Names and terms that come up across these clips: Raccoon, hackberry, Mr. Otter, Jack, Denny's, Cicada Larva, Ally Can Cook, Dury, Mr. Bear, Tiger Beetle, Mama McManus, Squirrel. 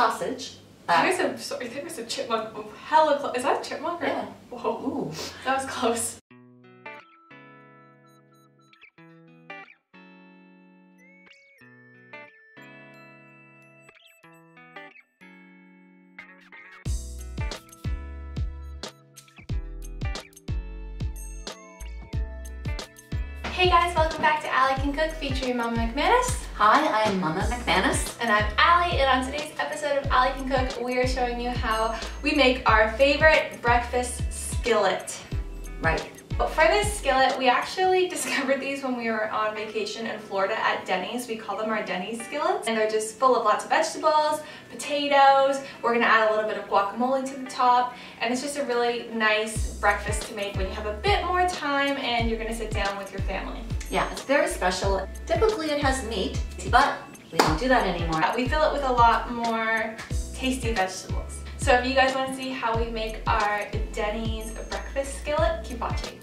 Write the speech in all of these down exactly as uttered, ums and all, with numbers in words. sausage. Uh, there's a, sorry, there was a chipmunk. Oh, hella close. Is that a chipmunk? Or? Yeah. Whoa. Ooh. That was close. Hey guys, welcome back to Ally Can Cook featuring Mama McManus. Hi, I'm Mama McManus. And I'm Ally, and on today's episode of Ally Can Cook, we are showing you how we make our favorite breakfast skillet. Right. But for this skillet, we actually discovered these when we were on vacation in Florida at Denny's. We call them our Denny's skillets, and they're just full of lots of vegetables, potatoes. We're gonna add a little bit of guacamole to the top, and it's just a really nice breakfast to make when you have a bit more time and you're gonna sit down with your family. Yeah, it's very special. Typically it has meat, but we don't do that anymore. We fill it with a lot more tasty vegetables. So if you guys want to see how we make our Denny's breakfast skillet, keep watching.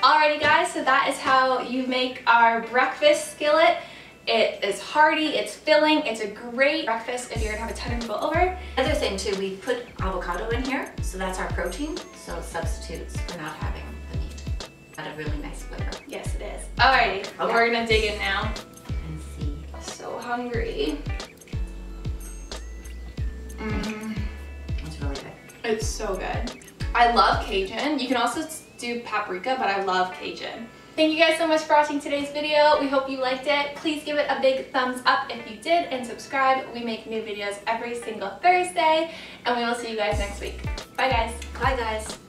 Alrighty guys, so that is how you make our breakfast skillet. It is hearty, it's filling, it's a great breakfast if you're gonna have a ton of people over. Another thing too, we put avocado in here, so that's our protein, so it substitutes for not having the meat. Got a really nice flavor. Yes it is. Alrighty, okay. We're gonna dig in now. And see. I'm so hungry. Mm. It's really good. It's so good. I love Cajun. You can also do paprika, but I love Cajun. Thank you guys so much for watching today's video. We hope you liked it. Please give it a big thumbs up if you did, and subscribe. We make new videos every single Thursday, and we will see you guys next week. Bye guys. Bye guys.